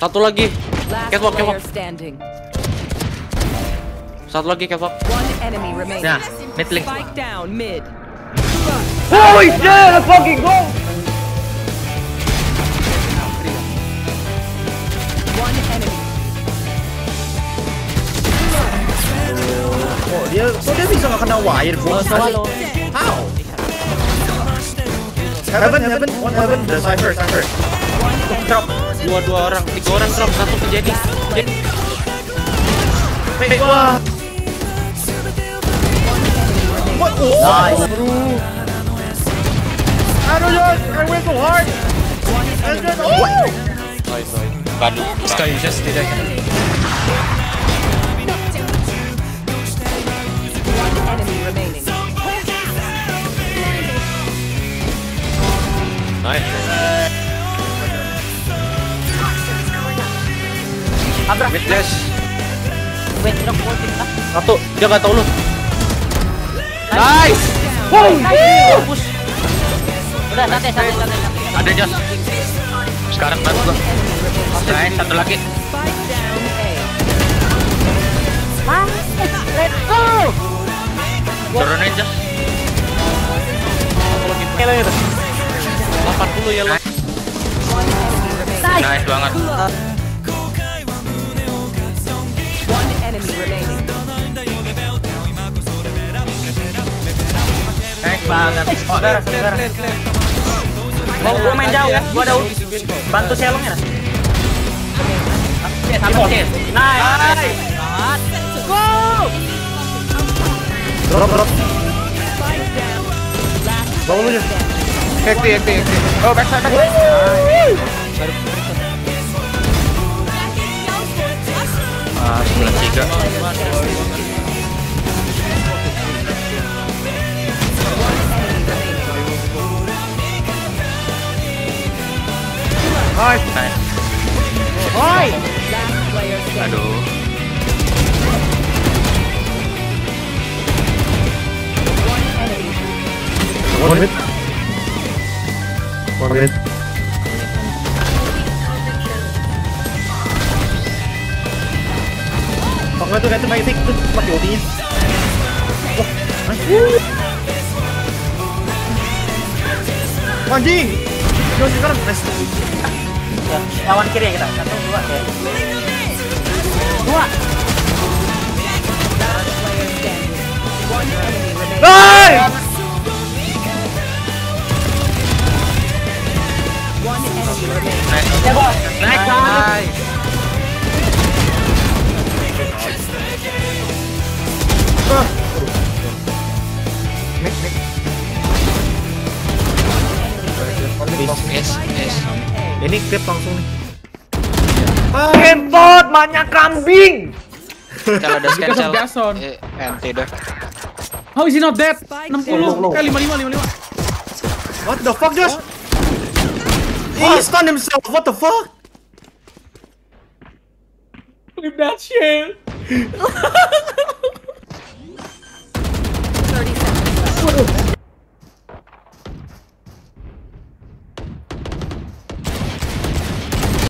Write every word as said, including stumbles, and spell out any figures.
Satu lagi catwalk, catwalk. Satu lagi catwalk. Nah, mid-link. Oh shit, let's fucking go. Oh, dia kok dia bisa gak kena wire bro? How? Heaven, heaven, one heaven, the cypher, cypher. Drop, dua-dua orang, tiga orang drop, satu kejadi. Wait, wah. What? Nice bro. I don't know, I went too hard. And then, oh! Nice, nice. Badu. Sky, just did I. Remaining. Nice. Abra. Midlash. Satu. Dia nggak tahu lu. Nice. Wow. Udah santai, santai, santai. Ada Jos. Sekarang bantu lo. Nice. Satu lagi. Let's go. Turun aja. delapan puluh ya lo. Nice banget. Nice banget. Mau gue main jauh ya? Gue ada ult. Bantu selongnya. Nice. Go. Drop, drop. Bangun aja. Ekti, ekti, ekti. Oh, backside, backside. Ah, sembilan tiga. Hai, hai. Aduh. One minute. One minute. Fuck lah tuh, kayak cuma itu pakai ultinya. Wah, anjing. Jos sekarang best. Lawan kiri ya kita. Satu, dua, ya. Dua. Hey! Ya bos, naik kan? Mek, mek. Ini clip langsung nih. Kentut, banyak kambing. Kalau ada scan Jason, anti dah. How is he not dead? enam puluh, lima puluh lima, lima puluh lima. What the fuck, Josh? He stunned himself. What the fuck? Flip that shit.